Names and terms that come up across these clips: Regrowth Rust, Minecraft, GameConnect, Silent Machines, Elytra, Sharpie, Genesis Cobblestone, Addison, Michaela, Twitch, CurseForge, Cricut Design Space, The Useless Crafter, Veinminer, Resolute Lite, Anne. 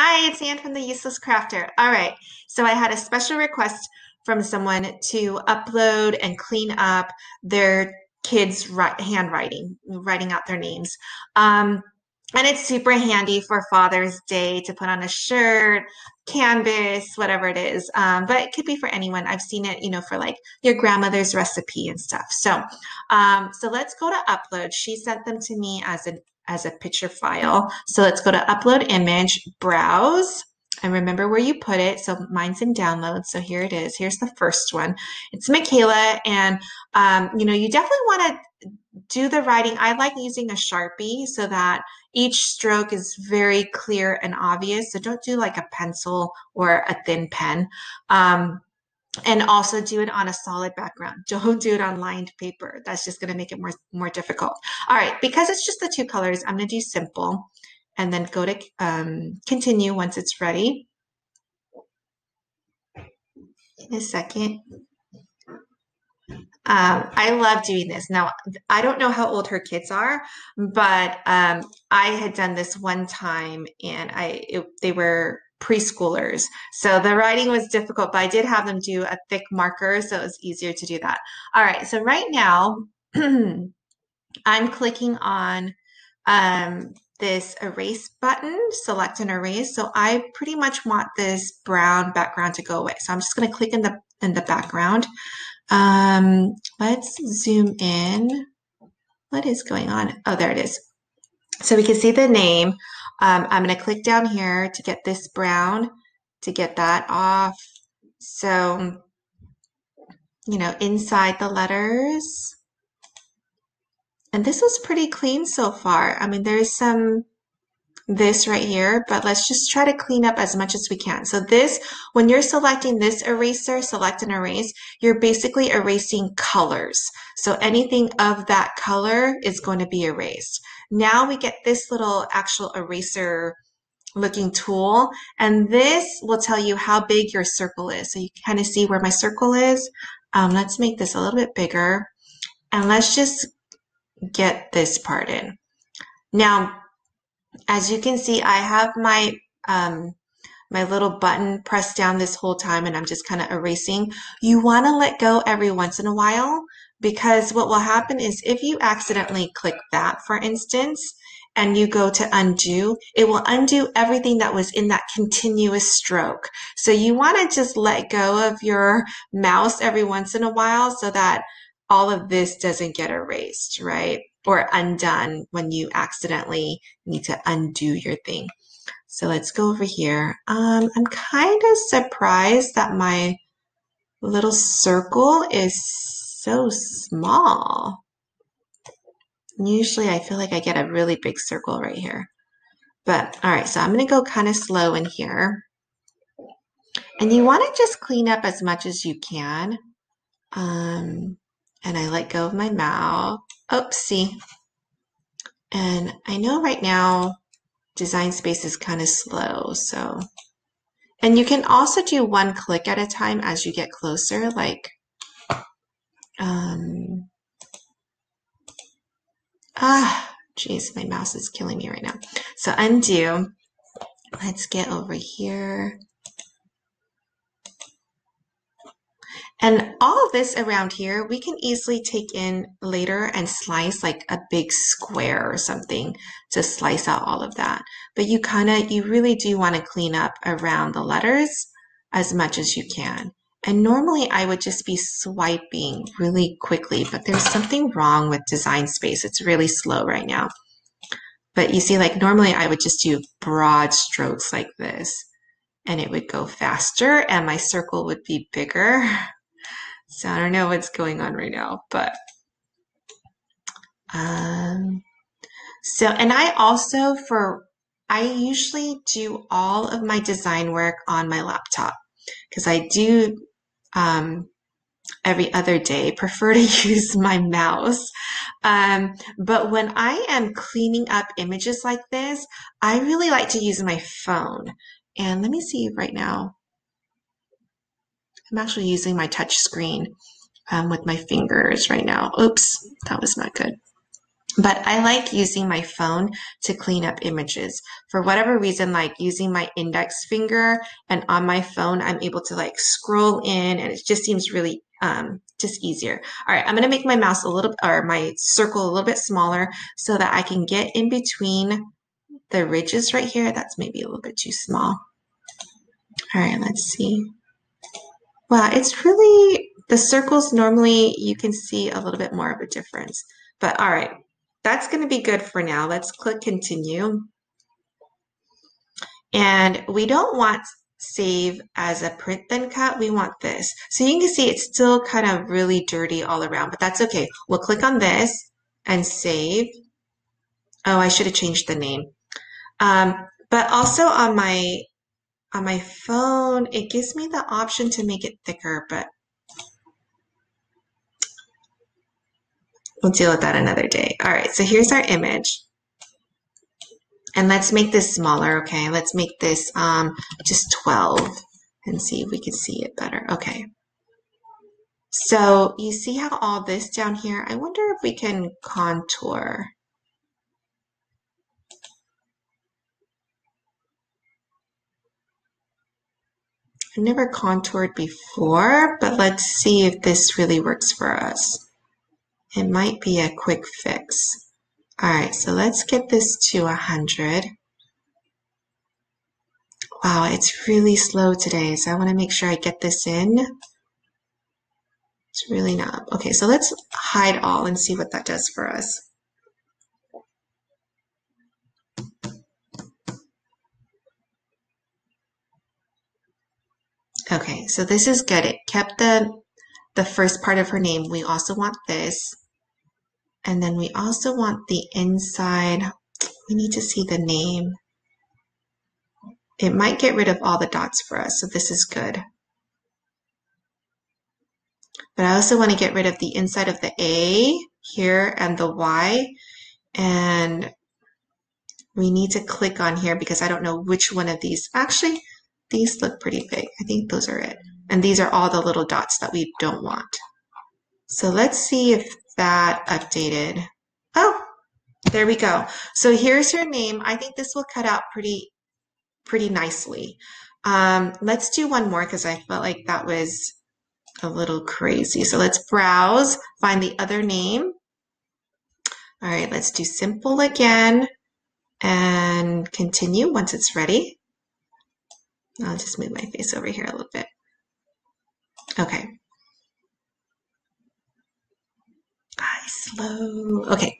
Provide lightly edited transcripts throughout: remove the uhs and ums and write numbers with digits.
Hi, it's Anne from The Useless Crafter. All right, so I had a special request from someone to upload and clean up their kids' handwriting, writing out their names. And it's super handy for Father's Day to put on a shirt, canvas, whatever it is. But it could be for anyone. I've seen it, you know, for like your grandmother's recipe and stuff. So, so let's go to upload. She sent them to me as a picture file. So let's go to upload image, browse, and remember where you put it. So mine's in download. So here it is. Here's the first one. It's Michaela. And, you know, you definitely want to do the writing. I like using a Sharpie so that each stroke is very clear and obvious. So don't do like a pencil or a thin pen. And also do it on a solid background. Don't do it on lined paper. That's just going to make it more difficult. All right, because it's just the two colors, I'm going to do simple and then go to continue once it's ready. In a second. I love doing this. Now, I don't know how old her kids are, but I had done this one time and they were preschoolers. So the writing was difficult, but I did have them do a thick marker, so it was easier to do that. All right, so right now I'm clicking on this erase button, select and erase. So I pretty much want this brown background to go away. So I'm just going to click in the background. Let's zoom in. What is going on? Oh, there it is. So we can see the name. I'm going to click down here to get this brown, to get that off. So, you know, inside the letters. And this was pretty clean so far. I mean, there's some this right here, but let's just try to clean up as much as we can. So this, when you're selecting this eraser, select and erase, you're basically erasing colors. So anything of that color is going to be erased. Now we get this little actual eraser looking tool, and this will tell you how big your circle is. So you can kind of see where my circle is. Let's make this a little bit bigger, and let's just get this part in. Now, as you can see, I have my my little button pressed down this whole time, and I'm just kind of erasing. You want to let go every once in a while, because what will happen is if you accidentally click that, for instance, and you go to undo, it will undo everything that was in that continuous stroke. So you want to just let go of your mouse every once in a while so that all of this doesn't get erased, right? Or undone when you accidentally need to undo your thing. So let's go over here. I'm kind of surprised that my little circle is so small. Usually I feel like I get a really big circle right here. But all right, so I'm gonna go kind of slow in here. And you wanna just clean up as much as you can. And I let go of my mouth. Oopsie. And I know right now Design Space is kind of slow, so. And you can also do one click at a time as you get closer, like, geez, my mouse is killing me right now. So undo, let's get over here. And all of this around here, we can easily take in later and slice like a big square or something to slice out all of that. But you really do want to clean up around the letters as much as you can. And normally I would just be swiping really quickly, but there's something wrong with Design Space. It's really slow right now. But you see, like normally I would just do broad strokes like this, and it would go faster and my circle would be bigger. So I don't know what's going on right now, but and I also usually do all of my design work on my laptop, because I do every other day prefer to use my mouse. But when I am cleaning up images like this, I really like to use my phone. And let me see right now. I'm actually using my touch screen with my fingers right now. Oops, that was not good. But I like using my phone to clean up images. For whatever reason, like using my index finger and on my phone, I'm able to like scroll in and it just seems really just easier. All right, I'm gonna make my mouse a little, or my circle a little bit smaller so that I can get in between the ridges right here. That's maybe a little bit too small. All right, let's see. Wow, it's really, the circles normally you can see a little bit more of a difference, but all right. That's going to be good for now. Let's click continue. And we don't want save as a print then cut. We want this. So you can see it's still kind of really dirty all around, but that's okay. We'll click on this and save. Oh, I should have changed the name. But also on my phone, it gives me the option to make it thicker, but we'll deal with that another day. All right, so here's our image. And let's make this smaller, okay? Let's make this just 12 and see if we can see it better. Okay. So you see how all this down here, I wonder if we can contour. I've never contoured before, but let's see if this really works for us. It might be a quick fix. All right, so let's get this to 100. Wow, it's really slow today, so I want to make sure I get this in. It's really not. Okay, so let's hide all and see what that does for us. Okay, so this is good. It kept the first part of her name. We also want this. And then we also want the inside. We need to see the name. It might get rid of all the dots for us, so this is good. But I also want to get rid of the inside of the A here and the Y. And we need to click on here because I don't know which one of these. Actually, these look pretty big. I think those are it. And these are all the little dots that we don't want. So let's see if that updated. Oh, there we go. So here's her name. I think this will cut out pretty nicely. Let's do one more because I felt like that was a little crazy. So let's browse, find the other name. All right, let's do simple again and continue once it's ready. I'll just move my face over here a little bit. Okay. I slow. Okay.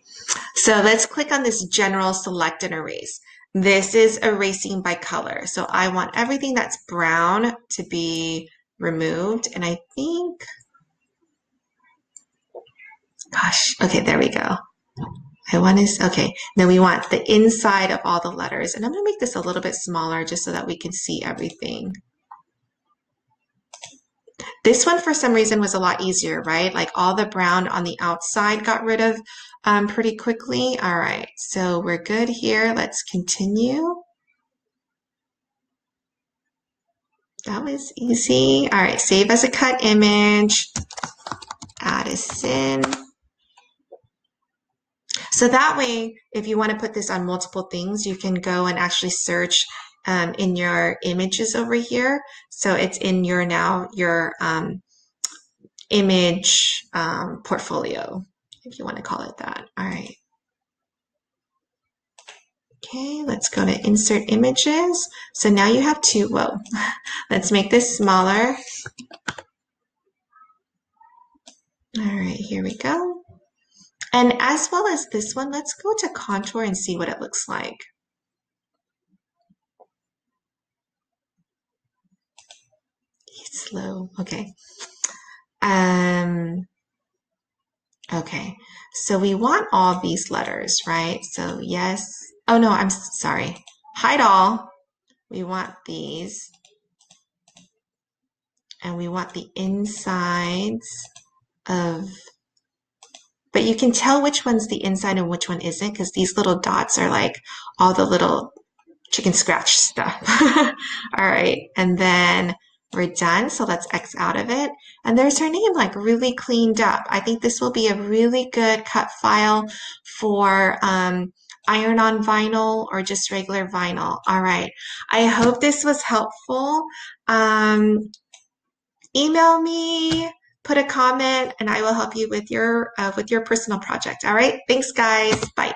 So let's click on this general select and erase. This is erasing by color. So I want everything that's brown to be removed. And I think, gosh, okay, there we go. I want to, okay. Then we want the inside of all the letters. And I'm going to make this a little bit smaller just so that we can see everything. This one, for some reason, was a lot easier, right? Like all the brown on the outside got rid of pretty quickly. All right, so we're good here. Let's continue. That was easy. All right, save as a cut image. Addison. So that way, if you want to put this on multiple things, you can go and actually search in your images over here. So it's in your now, your image portfolio, if you want to call it that. All right. Okay, let's go to insert images. So now you have two, whoa, let's make this smaller. All right, here we go. And as well as this one, let's go to contour and see what it looks like. Slow. Okay. Okay. So we want all these letters, right? So yes. Oh no, I'm sorry. Hide all. We want these. And we want the insides of, but you can tell which one's the inside and which one isn't because these little dots are like all the little chicken scratch stuff. All right. And then We're done, so let's X out of it. And there's her name, like, really cleaned up. I think this will be a really good cut file for iron-on vinyl or just regular vinyl. All right, I hope this was helpful. Email me, put a comment, and I will help you with your personal project. All right, thanks, guys. Bye.